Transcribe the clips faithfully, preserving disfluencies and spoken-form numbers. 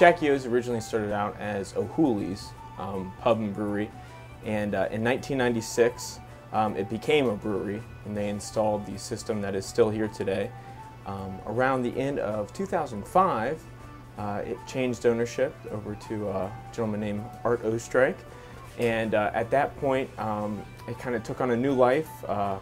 Jackie O's originally started out as O'Hooley's um, pub and brewery, and uh, in nineteen ninety-six um, it became a brewery, and they installed the system that is still here today. Um, around the end of two thousand five, uh, it changed ownership over to a gentleman named Art Ostrike, and uh, at that point um, it kind of took on a new life. Uh,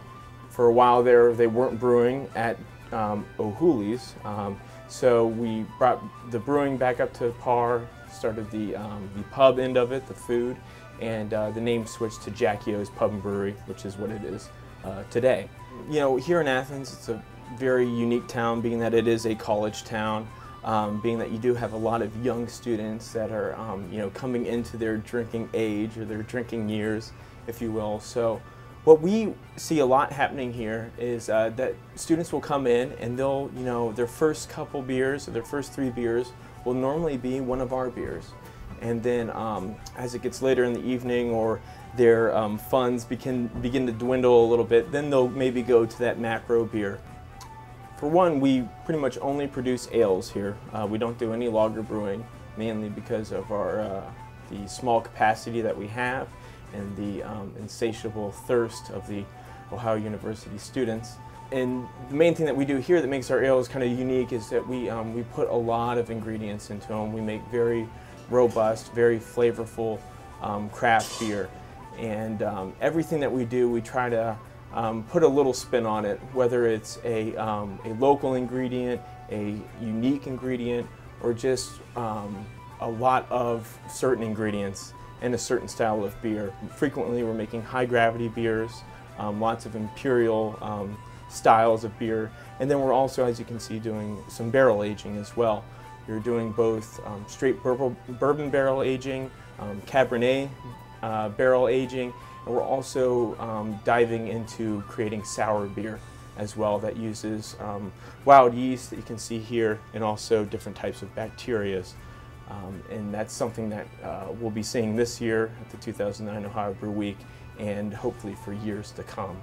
for a while there, they weren't brewing at um, O'Hooley's. Um, So we brought the brewing back up to par, started the, um, the pub end of it, the food, and uh, the name switched to Jackie O's Pub and Brewery, which is what it is uh, today. You know, here in Athens, it's a very unique town, being that it is a college town, um, being that you do have a lot of young students that are, um, you know, coming into their drinking age or their drinking years, if you will. So what we see a lot happening here is uh, that students will come in and they'll, you know, their first couple beers or their first three beers will normally be one of our beers. And then um, as it gets later in the evening or their um, funds begin, begin to dwindle a little bit, then they'll maybe go to that macro beer. For one, we pretty much only produce ales here. Uh, we don't do any lager brewing, mainly because of our uh, the small capacity that we have and the um, insatiable thirst of the Ohio University students. And the main thing that we do here that makes our ales kind of unique is that we, um, we put a lot of ingredients into them. We make very robust, very flavorful um, craft beer. And um, everything that we do, we try to um, put a little spin on it, whether it's a, um, a local ingredient, a unique ingredient, or just um, a lot of certain ingredients and a certain style of beer. Frequently we're making high gravity beers, um, lots of imperial um, styles of beer, and then we're also, as you can see, doing some barrel aging as well. You're doing both um, straight bur bourbon barrel aging, um, Cabernet uh, barrel aging, and we're also um, diving into creating sour beer as well that uses um, wild yeast that you can see here and also different types of bacterias. Um, and that's something that uh, we'll be seeing this year at the two thousand nine Ohio Brew Week and hopefully for years to come.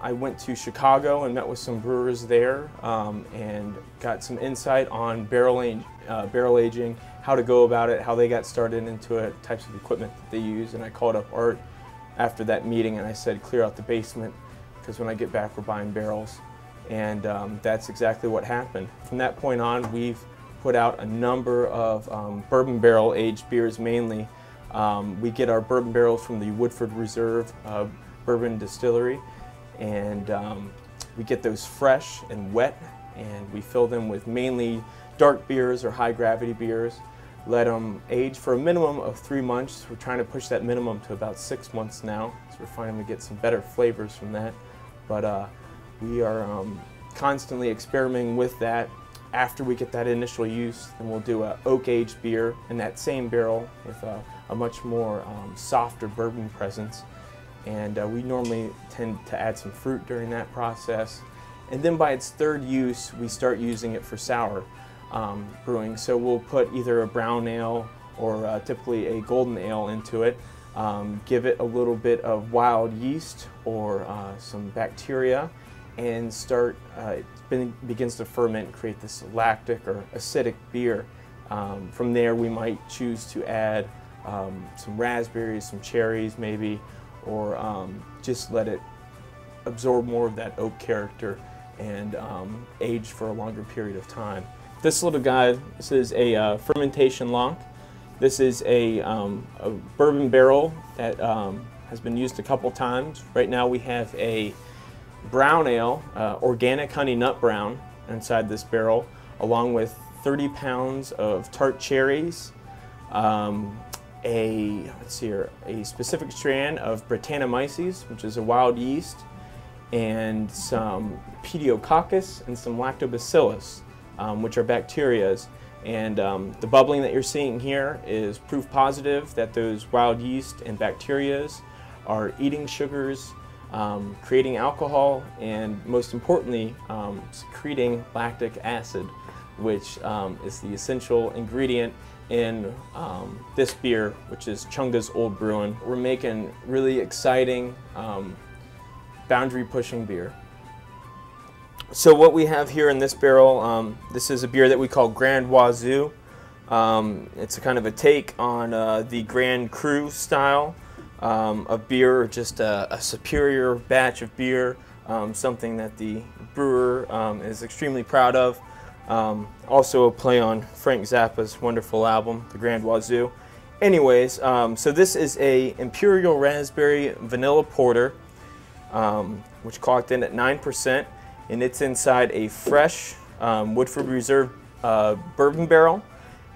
I went to Chicago and met with some brewers there um, and got some insight on barrel, age, uh, barrel aging, how to go about it, how they got started into it, types of equipment that they use. And I called up Art after that meeting and I said, clear out the basement because when I get back we're buying barrels. And um, that's exactly what happened. From that point on, we've put out a number of um, bourbon barrel aged beers mainly. Um, we get our bourbon barrels from the Woodford Reserve uh, bourbon distillery, and um, we get those fresh and wet, and we fill them with mainly dark beers or high gravity beers, let them age for a minimum of three months. We're trying to push that minimum to about six months now, so we're finding we get some better flavors from that. But uh, we are um, constantly experimenting with that. After we get that initial use, then we'll do an oak-aged beer in that same barrel with a, a much more um, softer bourbon presence. And uh, we normally tend to add some fruit during that process. And then by its third use, we start using it for sour um, brewing. So we'll put either a brown ale or uh, typically a golden ale into it, um, give it a little bit of wild yeast or uh, some bacteria, and start, uh, it been, begins to ferment, create this lactic or acidic beer. Um, from there we might choose to add um, some raspberries, some cherries maybe, or um, just let it absorb more of that oak character and um, age for a longer period of time. This little guy, this is a uh, fermentation lock. This is a, um, a bourbon barrel that um, has been used a couple times. Right now we have a brown ale, uh, organic honey nut brown inside this barrel, along with thirty pounds of tart cherries, um, a, let's see here, a specific strand of Brettanomyces, which is a wild yeast, and some Pediococcus and some Lactobacillus, um, which are bacterias. And um, the bubbling that you're seeing here is proof positive that those wild yeast and bacterias are eating sugars, Um, creating alcohol, and most importantly um, secreting lactic acid, which um, is the essential ingredient in um, this beer, which is Chunga's Old Bruin. We're making really exciting um, boundary pushing beer. So what we have here in this barrel, um, this is a beer that we call Grand Wazoo. Um, it's a kind of a take on uh, the Grand Cru style um, of beer, or just a, a superior batch of beer, um, something that the brewer um, is extremely proud of. Um, also a play on Frank Zappa's wonderful album, The Grand Wazoo. Anyways, um, so this is a Imperial Raspberry Vanilla Porter, um, which clocked in at nine percent, and it's inside a fresh um, Woodford Reserve uh, bourbon barrel.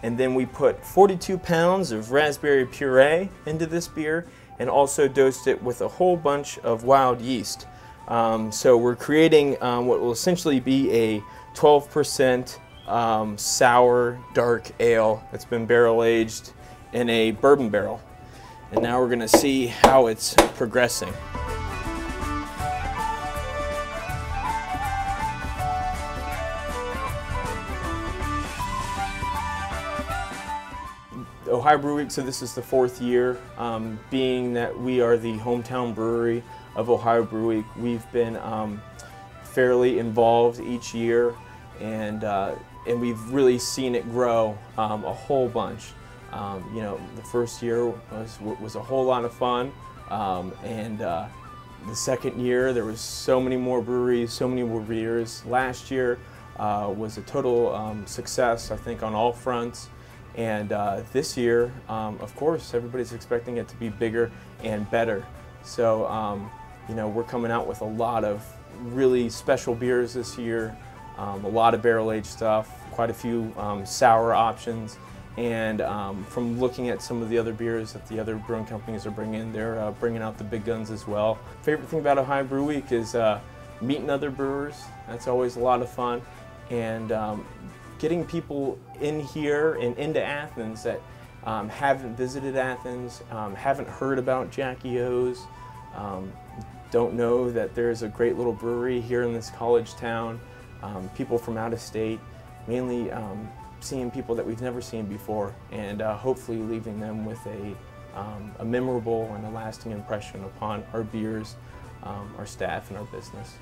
And then we put forty-two pounds of raspberry puree into this beer and also dosed it with a whole bunch of wild yeast. Um, so we're creating um, what will essentially be a twelve percent um, sour dark ale that's been barrel aged in a bourbon barrel. And now we're gonna see how it's progressing. Ohio Brew Week, so this is the fourth year, um, being that we are the hometown brewery of Ohio Brew Week. We've been um, fairly involved each year, and uh, and we've really seen it grow um, a whole bunch. Um, you know, the first year was was a whole lot of fun, um, and uh, the second year there was so many more breweries, so many more beers. Last year uh, was a total um, success, I think, on all fronts. And uh, this year, um, of course, everybody's expecting it to be bigger and better. So, um, you know, we're coming out with a lot of really special beers this year, um, a lot of barrel-aged stuff, quite a few um, sour options. And um, from looking at some of the other beers that the other brewing companies are bringing in, they're uh, bringing out the big guns as well. Favorite thing about Ohio Brew Week is uh, meeting other brewers. That's always a lot of fun. And um, getting people in here and into Athens that um, haven't visited Athens, um, haven't heard about Jackie O's, um, don't know that there's a great little brewery here in this college town, um, people from out of state, mainly um, seeing people that we've never seen before, and uh, hopefully leaving them with a, um, a memorable and a lasting impression upon our beers, um, our staff, and our business.